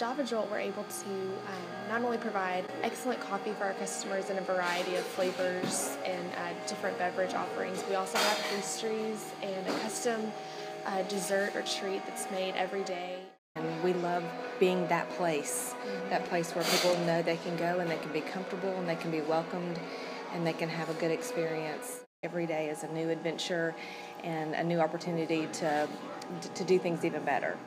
Java Jolt, we're able to not only provide excellent coffee for our customers in a variety of flavors and different beverage offerings, we also have pastries and a custom dessert or treat that's made every day. And we love being that place, that place where people know they can go and they can be comfortable and they can be welcomed and they can have a good experience. Every day is a new adventure and a new opportunity to do things even better.